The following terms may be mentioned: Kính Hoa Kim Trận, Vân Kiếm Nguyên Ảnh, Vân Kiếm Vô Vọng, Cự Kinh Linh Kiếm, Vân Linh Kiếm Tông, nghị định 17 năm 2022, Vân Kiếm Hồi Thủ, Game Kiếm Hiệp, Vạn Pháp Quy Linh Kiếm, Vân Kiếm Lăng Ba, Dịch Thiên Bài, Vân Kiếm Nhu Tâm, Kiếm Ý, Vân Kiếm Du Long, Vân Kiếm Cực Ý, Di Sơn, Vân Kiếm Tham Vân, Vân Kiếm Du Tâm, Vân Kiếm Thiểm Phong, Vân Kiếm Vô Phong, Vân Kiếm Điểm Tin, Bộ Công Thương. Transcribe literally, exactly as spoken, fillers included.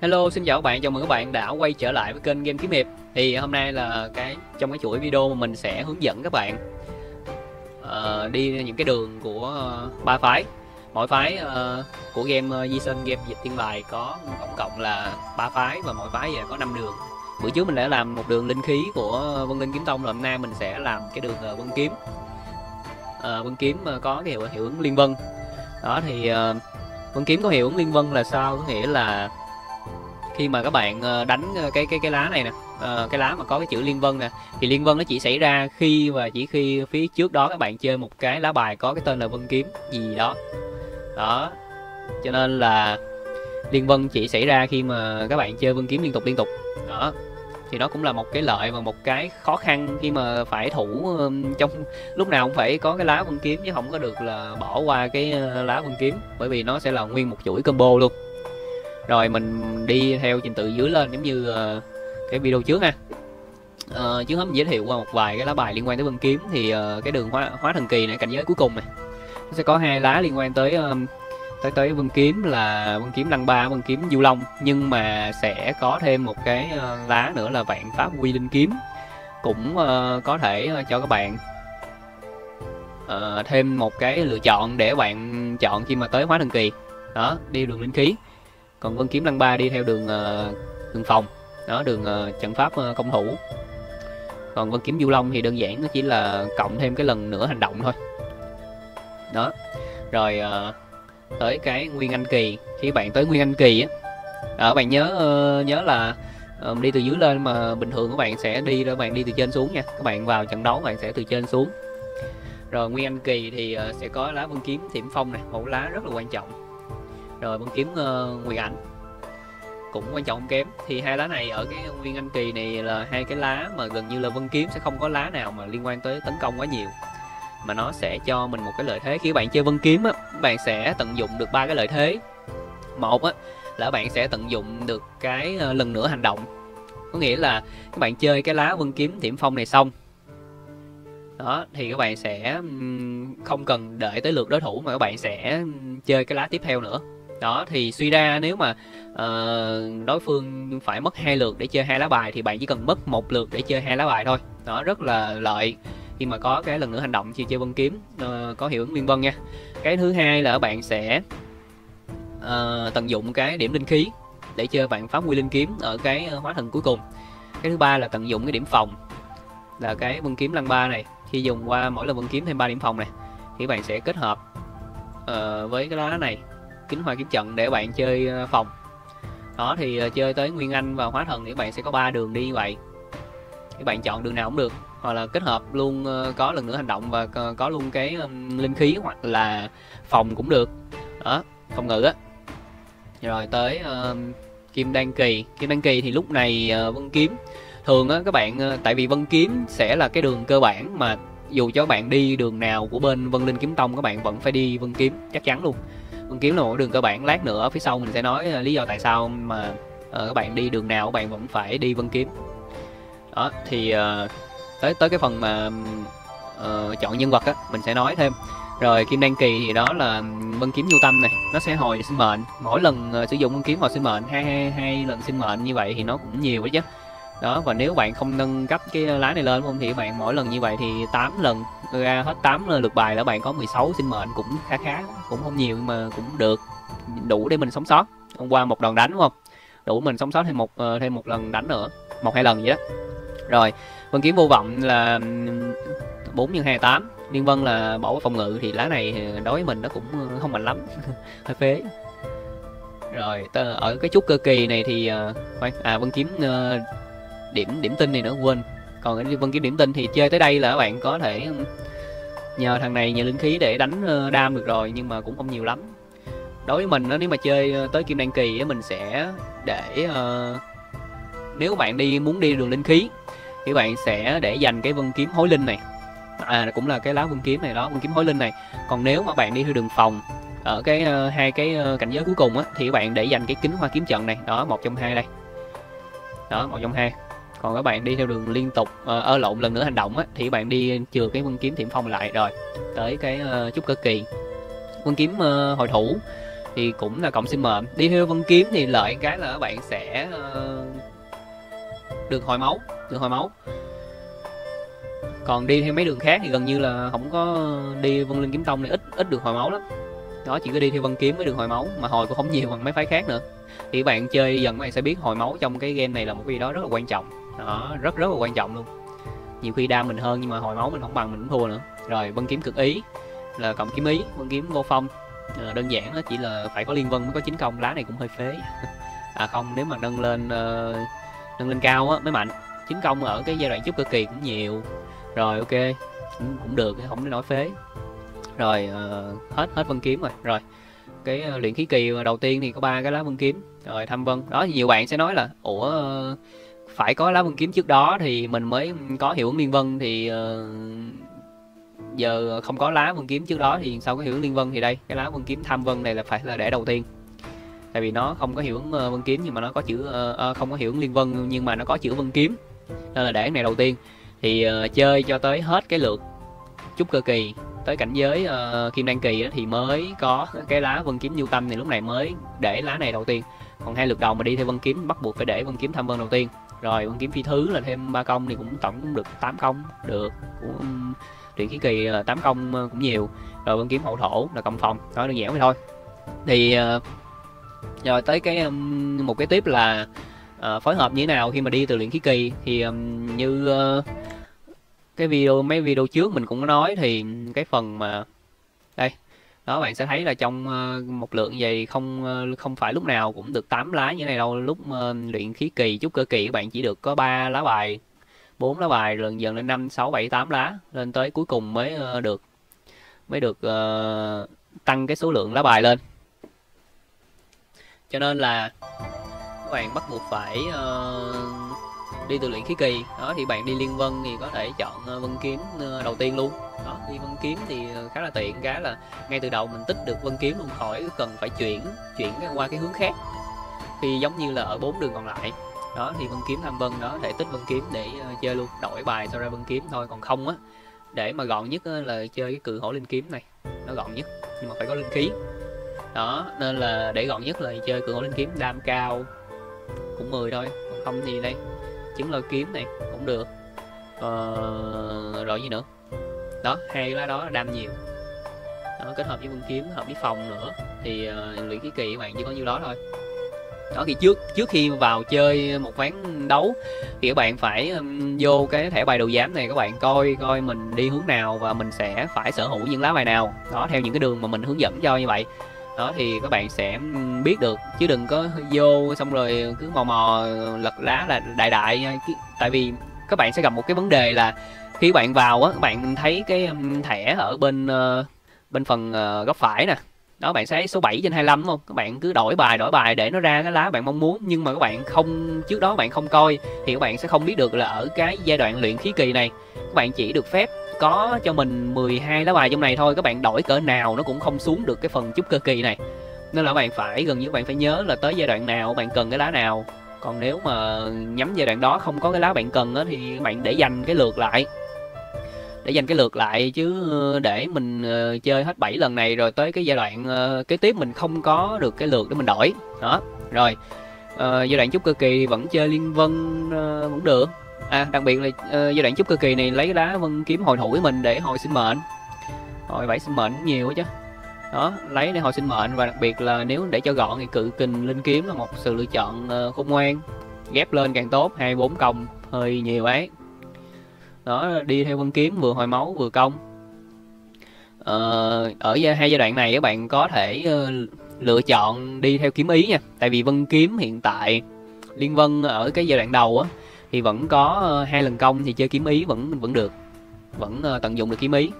Hello, xin chào các bạn, chào mừng các bạn đã quay trở lại với kênh Game Kiếm Hiệp. Thì hôm nay là cái trong cái chuỗi video mà mình sẽ hướng dẫn các bạn uh, đi những cái đường của ba uh, phái. Mỗi phái uh, của game uh, Di Sơn, game Dịch Thiên Bài có tổng cộng là ba phái và mỗi phái có năm đường. Bữa trước mình đã làm một đường linh khí của Vân Linh Kiếm Tông, là hôm nay mình sẽ làm cái đường uh, Vân Kiếm. Uh, Vân Kiếm uh, có cái hiệu, hiệu ứng liên vân. Đó thì uh, Vân Kiếm có hiệu ứng liên vân là sao? Có nghĩa là khi mà các bạn đánh cái cái cái lá này nè, cái lá mà có cái chữ liên vân nè, thì liên vân nó chỉ xảy ra khi và chỉ khi phía trước đó các bạn chơi một cái lá bài có cái tên là Vân Kiếm gì đó. Đó, cho nên là liên vân chỉ xảy ra khi mà các bạn chơi Vân Kiếm liên tục liên tục. Đó, thì đó cũng là một cái lợi và một cái khó khăn khi mà phải thủ, trong lúc nào cũng phải có cái lá Vân Kiếm chứ không có được là bỏ qua cái lá Vân Kiếm, bởi vì nó sẽ là nguyên một chuỗi combo luôn. Rồi mình đi theo trình tự dưới lên giống như uh, cái video trước ha. Uh, trước hết mình giới thiệu qua một vài cái lá bài liên quan tới Vân Kiếm. Thì uh, cái đường hóa, hóa thần kỳ này, cảnh giới cuối cùng này, nó sẽ có hai lá liên quan tới um, tới tới Vân Kiếm là Vân Kiếm Lăng Ba, Vân Kiếm Du Long. Nhưng mà sẽ có thêm một cái uh, lá nữa là Vạn Pháp Quy Linh Kiếm, cũng uh, có thể uh, cho các bạn uh, thêm một cái lựa chọn để bạn chọn khi mà tới hóa thần kỳ. Đó, đi đường linh khí. Còn Vân Kiếm Lăng Ba đi theo đường uh, đường phòng, đó, đường uh, trận pháp uh, công thủ. Còn Vân Kiếm Du Long thì đơn giản nó chỉ là cộng thêm cái lần nữa hành động thôi. Đó. Rồi uh, tới cái Nguyên Anh Kỳ. Khi bạn tới Nguyên Anh Kỳ á, đó, bạn nhớ uh, nhớ là uh, đi từ dưới lên, mà bình thường các bạn sẽ đi rồi bạn đi từ trên xuống nha. Các bạn vào trận đấu bạn sẽ từ trên xuống. Rồi Nguyên Anh Kỳ thì uh, sẽ có lá Vân Kiếm Thiểm Phong này, một lá rất là quan trọng. Rồi Vân Kiếm uh, Nguyên Ảnh cũng quan trọng không kém. Thì hai lá này ở cái Nguyên Anh Kỳ này là hai cái lá mà gần như là Vân Kiếm sẽ không có lá nào mà liên quan tới tấn công quá nhiều, mà nó sẽ cho mình một cái lợi thế. Khi bạn chơi Vân Kiếm á, bạn sẽ tận dụng được ba cái lợi thế. Một á, là bạn sẽ tận dụng được cái uh, lần nữa hành động. Có nghĩa là các bạn chơi cái lá Vân Kiếm Thiểm Phong này xong, đó, thì các bạn sẽ um, không cần đợi tới lượt đối thủ mà các bạn sẽ um, chơi cái lá tiếp theo nữa. Đó, thì suy ra nếu mà uh, đối phương phải mất hai lượt để chơi hai lá bài thì bạn chỉ cần mất một lượt để chơi hai lá bài thôi. Đó, rất là lợi khi mà có cái lần nữa hành động khi chơi Vân Kiếm uh, có hiệu ứng liên vân nha. Cái thứ hai là bạn sẽ uh, tận dụng cái điểm linh khí để chơi Vạn Pháp Quy Linh Kiếm ở cái hóa thần cuối cùng. Cái thứ ba là tận dụng cái điểm phòng là cái Vân Kiếm Lăng Ba này. Khi dùng qua mỗi lần Vân Kiếm thêm ba điểm phòng này thì bạn sẽ kết hợp uh, với cái lá này, Kính Hoa Kim Trận, để bạn chơi phòng. Đó, thì chơi tới Nguyên Anh và Hóa Thần thì bạn sẽ có ba đường đi như vậy. Các bạn chọn đường nào cũng được, hoặc là kết hợp luôn có lần nữa hành động và có luôn cái linh khí hoặc là phòng cũng được. Đó, phòng ngự á. Rồi tới uh, Kim Đan Kỳ. Kim Đan Kỳ thì lúc này uh, Vân Kiếm thường á các bạn, tại vì Vân Kiếm sẽ là cái đường cơ bản mà dù cho các bạn đi đường nào của bên Vân Linh Kiếm Tông các bạn vẫn phải đi Vân Kiếm, chắc chắn luôn. Vân Kiếm là một đường cơ bản, lát nữa phía sau mình sẽ nói lý do tại sao mà uh, các bạn đi đường nào các bạn vẫn phải đi Vân Kiếm. Đó, thì uh, tới tới cái phần mà uh, chọn nhân vật á, mình sẽ nói thêm. Rồi Kim Đan Kỳ thì đó là Vân Kiếm Du Tâm này, nó sẽ hồi sinh mệnh. Mỗi lần uh, sử dụng Vân Kiếm hồi sinh mệnh, hai, hai, hai lần sinh mệnh như vậy thì nó cũng nhiều đấy chứ. Đó, và nếu bạn không nâng cấp cái lá này lên không thì bạn mỗi lần như vậy thì tám lần ra hết tám lượt bài là bạn có mười sáu sinh mệnh, cũng khá khá, cũng không nhiều nhưng mà cũng được, đủ để mình sống sót. Hôm qua một đòn đánh đúng không? Đủ mình sống sót thêm một thêm một lần đánh nữa, một hai lần vậy đó. Rồi, Vân Kiếm Vô Vọng là bốn nhân hai tám, liên vân là bỏ phòng ngự, thì lá này đối với mình nó cũng không mạnh lắm, hơi phế. Rồi, ở cái chút cơ kỳ này thì à Vân Kiếm điểm điểm tin này nữa quên. Còn cái Vân Kiếm Điểm Tin thì chơi tới đây là các bạn có thể nhờ thằng này, nhờ linh khí để đánh đam được rồi, nhưng mà cũng không nhiều lắm. Đối với mình nếu mà chơi tới Kim Đan Kỳ mình sẽ để, nếu bạn đi muốn đi đường linh khí thì bạn sẽ để dành cái Vân Kiếm Hối Linh này, à cũng là cái lá Vân Kiếm này đó, Vân Kiếm Hối Linh này. Còn nếu mà bạn đi theo đường phòng ở cái hai cái cảnh giới cuối cùng á, thì bạn để dành cái Kính Hoa Kiếm Trận này, đó, một trong hai đây. Đó, một trong hai. Còn các bạn đi theo đường liên tục ở uh, lộn lần nữa hành động á, thì bạn đi chừa cái Vân Kiếm Thiểm Phong lại. Rồi tới cái uh, trúc cơ kỳ Vân Kiếm uh, Hồi Thủ thì cũng là cộng sinh mệnh. Đi theo Vân Kiếm thì lợi cái là các bạn sẽ uh, được hồi máu, được hồi máu. Còn đi theo mấy đường khác thì gần như là không có, đi Vân Linh Kiếm Tông này ít ít được hồi máu lắm. Đó, chỉ có đi theo Vân Kiếm mới được hồi máu, mà hồi cũng không nhiều bằng mấy phái khác nữa. Thì bạn chơi dần các bạn sẽ biết hồi máu trong cái game này là một cái gì đó rất là quan trọng. Đó, rất rất là quan trọng luôn. Nhiều khi đam mình hơn nhưng mà hồi máu mình không bằng, mình cũng thua nữa. Rồi Vân Kiếm Cực Ý là cộng kiếm ý, Vân Kiếm Vô Phong đơn giản đó, chỉ là phải có liên vân mới có chiến công. Lá này cũng hơi phế. À không, nếu mà nâng lên nâng lên cao á mới mạnh. Chiến công ở cái giai đoạn trước cực kỳ cũng nhiều. Rồi ok, cũng, cũng được, không nên nói phế. Rồi uh, hết hết Vân Kiếm rồi. Rồi cái uh, luyện khí kỳ đầu tiên thì có ba cái lá Vân Kiếm. Rồi Tham Vân. Đó thì nhiều bạn sẽ nói là ủa uh, phải có lá Vân Kiếm trước đó thì mình mới có hiệu ứng liên vân, thì uh, giờ không có lá Vân Kiếm trước đó thì sao có hiệu ứng liên vân. Thì đây, cái lá Vân Kiếm Tham Vân này là phải là để đầu tiên. Tại vì nó không có hiệu ứng uh, Vân Kiếm nhưng mà nó có chữ uh, uh, không có hiệu ứng liên vân nhưng mà nó có chữ Vân Kiếm. Nên là để cái này đầu tiên. Thì uh, chơi cho tới hết cái lượt trúc cơ kỳ, tới cảnh giới uh, Kim Đan kỳ thì mới có cái lá Vân Kiếm Nhu Tâm, thì lúc này mới để lá này đầu tiên. Còn hai lượt đầu mà đi theo Vân Kiếm bắt buộc phải để Vân Kiếm Tham Vân đầu tiên. Rồi Vân Kiếm Phi Thứ là thêm ba công thì cũng tổng cũng được tám công, được luyện khí kỳ là tám công cũng nhiều. Rồi Vân Kiếm Hậu Thổ là cộng phòng, đó đơn giản vậy thôi. Thì uh, rồi tới cái um, một cái tiếp là uh, phối hợp như thế nào khi mà đi từ luyện khí kỳ. Thì um, như uh, cái video mấy video trước mình cũng nói thì cái phần mà đây đó bạn sẽ thấy là trong một lượng vậy không không phải lúc nào cũng được tám lá như thế này đâu. Lúc luyện khí kỳ trúc cơ kỳ các bạn chỉ được có ba lá bài, bốn lá bài, lần dần lên năm, sáu, bảy, tám lá, lên tới cuối cùng mới được mới được uh, tăng cái số lượng lá bài lên. Cho nên là các bạn bắt buộc phải uh, đi từ luyện khí kỳ. Đó thì bạn đi liên vân thì có thể chọn Vân Kiếm đầu tiên luôn. Đó, đi Vân Kiếm thì khá là tiện, cái là ngay từ đầu mình tích được Vân Kiếm luôn, khỏi cần phải chuyển chuyển qua cái hướng khác. Thì giống như là ở bốn đường còn lại đó thì Vân Kiếm Tham Vân đó có thể tích Vân Kiếm để chơi luôn, đổi bài sau ra Vân Kiếm thôi. Còn không á, để mà gọn nhất là chơi cái Cự Hổ Linh Kiếm này, nó gọn nhất nhưng mà phải có linh khí. Đó nên là để gọn nhất là chơi Cự Hổ Linh Kiếm, đam cao cũng mười thôi. Còn không thì đây Chứng Lôi Kiếm này cũng được. Ờ, rồi gì nữa đó, hai lá đó đam nhiều đó, kết hợp với Vân Kiếm, hợp với phòng nữa. Thì uh, luyện khí kỳ các bạn chỉ có nhiêu đó thôi. Đó thì trước trước khi vào chơi một ván đấu thì các bạn phải um, vô cái thẻ bài đầu giám này, các bạn coi coi mình đi hướng nào và mình sẽ phải sở hữu những lá bài nào đó theo những cái đường mà mình hướng dẫn cho. Như vậy đó thì các bạn sẽ biết được, chứ đừng có vô xong rồi cứ mò mò lật lá là đại đại nha. Tại vì các bạn sẽ gặp một cái vấn đề là khi bạn vào á, các bạn thấy cái thẻ ở bên bên phần góc phải nè. Đó bạn sẽ thấy số bảy trên hai mươi lăm đúng không? Các bạn cứ đổi bài đổi bài để nó ra cái lá bạn mong muốn, nhưng mà các bạn không, trước đó bạn không coi thì các bạn sẽ không biết được là ở cái giai đoạn luyện khí kỳ này các bạn chỉ được phép có cho mình mười hai lá bài trong này thôi. Các bạn đổi cỡ nào nó cũng không xuống được cái phần trúc cơ kỳ này. Nên là bạn phải, gần như bạn phải nhớ là tới giai đoạn nào bạn cần cái lá nào. Còn nếu mà nhắm giai đoạn đó không có cái lá bạn cần đó, thì bạn để dành cái lượt lại. Để dành cái lượt lại chứ để mình chơi hết bảy lần này rồi tới cái giai đoạn kế tiếp mình không có được cái lượt để mình đổi. Đó. Rồi. À, giai đoạn trúc cơ kỳ vẫn chơi liên vân vẫn được. À, đặc biệt là uh, giai đoạn trúc cơ kỳ này lấy lá Vân Kiếm Hồi Thủ của mình để hồi sinh mệnh. Hồi bảy sinh mệnh cũng nhiều chứ. Đó, lấy để hồi sinh mệnh. Và đặc biệt là nếu để cho gọn thì Cự Kinh Linh Kiếm là một sự lựa chọn uh, khôn ngoan. Ghép lên càng tốt, hai mươi bốn công hơi nhiều ấy. Đó, đi theo Vân Kiếm vừa hồi máu vừa công. uh, Ở hai giai đoạn này các bạn có thể uh, lựa chọn đi theo kiếm ý nha. Tại vì Vân Kiếm hiện tại liên vân ở cái giai đoạn đầu á thì vẫn có hai lần công, thì chơi kiếm ý vẫn vẫn được, vẫn tận dụng được kiếm ý.